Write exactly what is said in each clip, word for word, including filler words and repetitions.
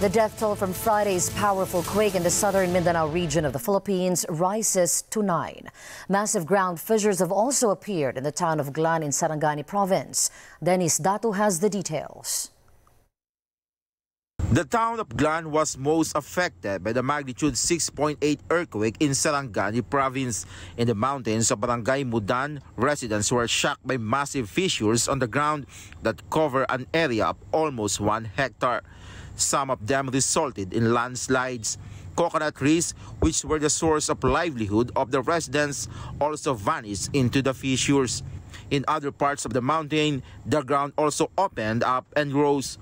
The death toll from Friday's powerful quake in the southern Mindanao region of the Philippines rises to nine. Massive ground fissures have also appeared in the town of Glan in Sarangani province. Denise Dato has the details. The town of Glan was most affected by the magnitude six point eight earthquake in Sarangani province. In the mountains of Barangay Mudan, residents were shocked by massive fissures on the ground that cover an area of almost one hectare. Some of them resulted in landslides. Coconut trees, which were the source of livelihood of the residents, also vanished into the fissures. In other parts of the mountain, the ground also opened up and rose.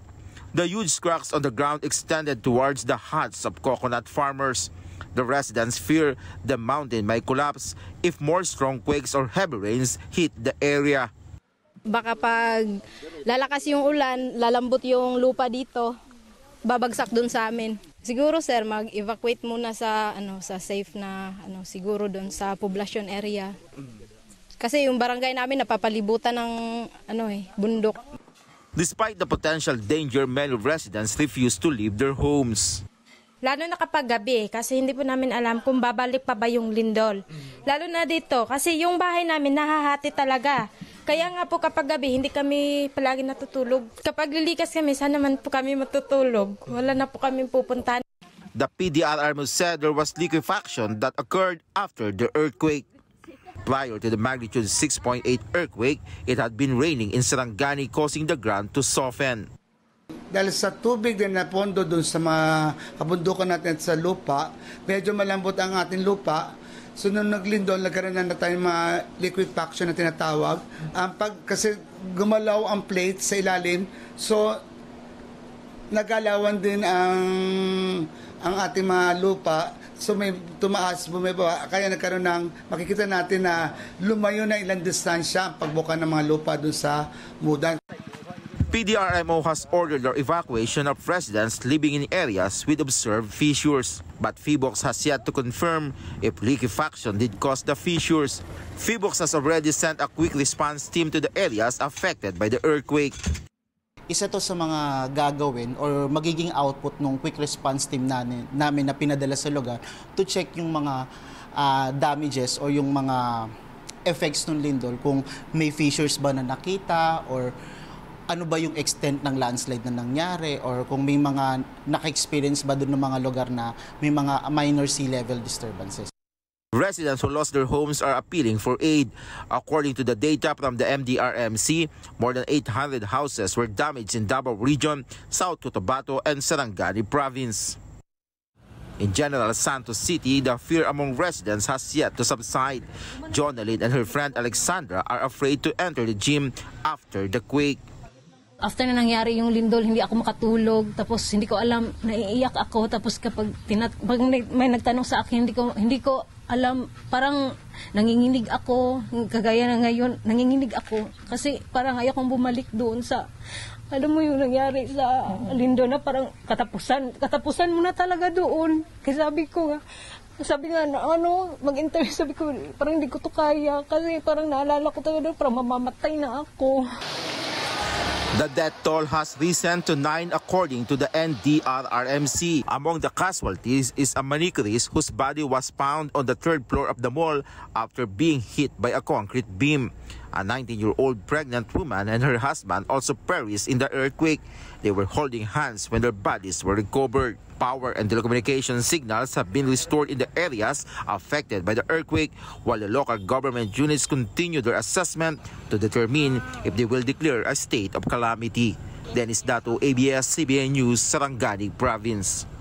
The huge cracks on the ground extended towards the huts of coconut farmers. The residents fear the mountain may collapse if more strong quakes or heavy rains hit the area. Baka pag lalakas yung ulan, lalambot yung lupa dito, babagsak dun sa amin. Siguro sir, mag-evacuate muna sa ano sa safe na ano siguro dun sa poblacion area. Kasi yung barangay namin napapalibutan ng ano eh bundok. Despite the potential danger, many residents refuse to leave their homes. Lalo na kapag gabi kasi hindi po namin alam kung babalik pa ba yung lindol. Lalo na dito kasi yung bahay namin nahahati talaga. Kaya nga po kapag gabi hindi kami palagi natutulog. Kapag lilikas kami, sana naman po kami matutulog. Wala na po kami pupuntahan. The P D R R M O said there was liquefaction that occurred after the earthquake. Prior to the magnitude six point eight earthquake, it had been raining in Sarangani, causing the ground to soften. Dahil sa tubig na napondo doon sa mga kabundukan natin sa lupa, medyo malambot ang ating lupa. So nung naglindol, nagkaroon na tayong mga liquefaction na tinatawag. Um, pag, kasi gumalaw ang plate sa ilalim, so nagalawan din ang, ang ating mga lupa. So may tumaas, bumibaba, kaya nagkaroon ng, makikita natin na lumayo na ilang distansya ang pagbuka ng mga lupa doon sa Mudan. P D R R M O has ordered the evacuation of residents living in areas with observed fissures. But FIBOX has yet to confirm if liquefaction did cause the fissures. FIBOX has already sent a quick response team to the areas affected by the earthquake. Isa to sa mga gagawin or magiging output ng quick response team namin, namin na pinadala sa lugar to check yung mga uh, damages o yung mga effects ng lindol, kung may fissures ba na nakita or ano ba yung extent ng landslide na nangyari or kung may mga naka-experience ba doon ng mga lugar na may mga minor sea level disturbances. Residents who lost their homes are appealing for aid. According to the data from the M D R R M C, more than eight hundred houses were damaged in Davao Region, South Cotabato, and Sarangani Province. In General Santos City, the fear among residents has yet to subside. Jonalyn and her friend Alexandra are afraid to enter the gym after the quake. After na nangyari yung lindol, hindi ako makatulog, tapos hindi ko alam, naiiyak ako, tapos kapag tinat pag may nagtanong sa akin, hindi ko hindi ko alam, parang nanginginig ako, kagaya na ngayon, nanginginig ako kasi parang ayaw kong bumalik doon sa alam mo yung nangyari sa lindol na parang katapusan, katapusan mo na talaga doon. Kasi sabi ko, sabi nga na ano, mag-interview, sabi ko parang hindi ko to kaya kasi parang naalala ko talaga doon, parang mamamatay na ako. The death toll has risen to nine according to the N D R R M C. Among the casualties is a manicurist whose body was found on the third floor of the mall after being hit by a concrete beam. A nineteen-year-old pregnant woman and her husband also perished in the earthquake. They were holding hands when their bodies were recovered. Power and telecommunication signals have been restored in the areas affected by the earthquake, while the local government units continue their assessment to determine if they will declare a state of calamity. Dennis Dato, A B S C B N News, Sarangani Province.